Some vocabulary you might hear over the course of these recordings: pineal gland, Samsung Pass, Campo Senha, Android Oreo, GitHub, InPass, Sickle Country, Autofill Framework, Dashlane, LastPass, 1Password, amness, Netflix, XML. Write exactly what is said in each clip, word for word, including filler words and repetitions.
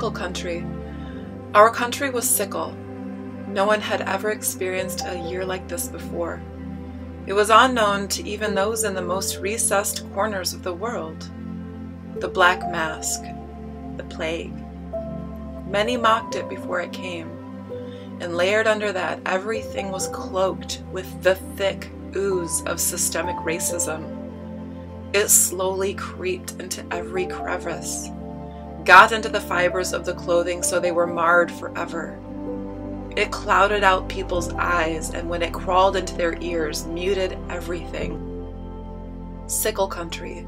sickle country. Our country was sickle. No one had ever experienced a year like this before. It was unknown to even those in the most recessed corners of the world. The Black Mask, the plague. Many mocked it before it came, and layered under that, everything was cloaked with the thick ooze of systemic racism. It slowly creeped into every crevice, got into the fibers of the clothing so they were marred forever. It clouded out people's eyes, and when it crawled into their ears, muted everything. Sickle country.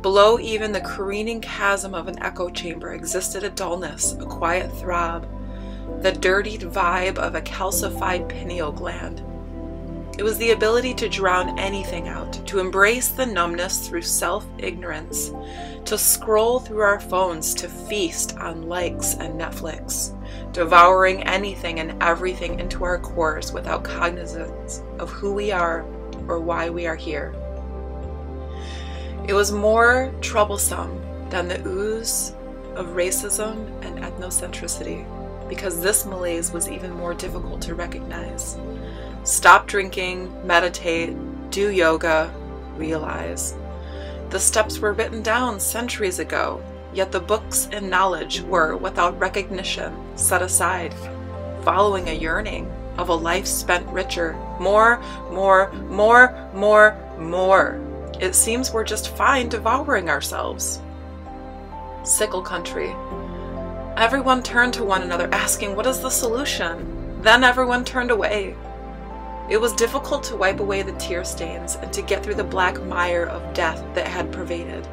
Below even the careening chasm of an echo chamber existed a dullness, a quiet throb, the dirtied vibe of a calcified pineal gland. It was the ability to drown anything out, to embrace the numbness through self-ignorance, to scroll through our phones, to feast on likes and Netflix, devouring anything and everything into our cores without cognizance of who we are or why we are here. It was more troublesome than the ooze of racism and ethnocentricity, because this malaise was even more difficult to recognize. Stop drinking, meditate, do yoga, realize. The steps were written down centuries ago, yet the books and knowledge were, without recognition, set aside, following a yearning of a life spent richer. More, more, more, more, more. It seems we're just fine devouring ourselves. Sickle country. Everyone turned to one another, asking, what is the solution? Then everyone turned away. It was difficult to wipe away the tear stains and to get through the black mire of death that had pervaded.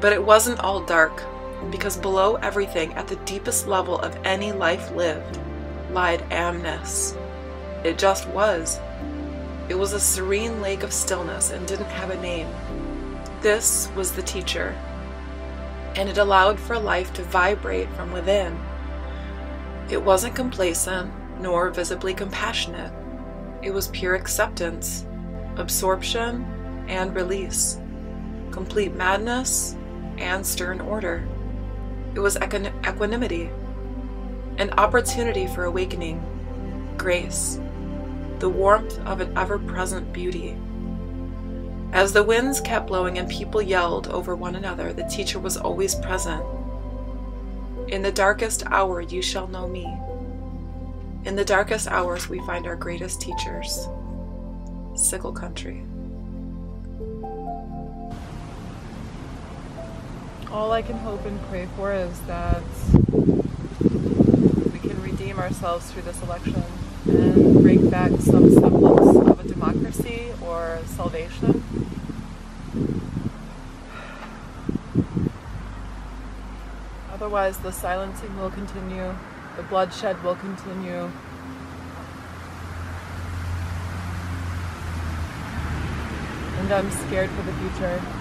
But it wasn't all dark, because below everything, at the deepest level of any life lived, lied amness. It just was. It was a serene lake of stillness and didn't have a name. This was the teacher, and it allowed for life to vibrate from within. It wasn't complacent, nor visibly compassionate. It was pure acceptance, absorption, and release, complete madness, and stern order. It was equanimity, an opportunity for awakening, grace, the warmth of an ever-present beauty. As the winds kept blowing and people yelled over one another, the teacher was always present. In the darkest hour, you shall know me. In the darkest hours, we find our greatest teachers. Sickle country. All I can hope and pray for is that we can redeem ourselves through this election and bring back some semblance of a democracy or salvation. Otherwise, the silencing will continue. The bloodshed will continue. And I'm scared for the future.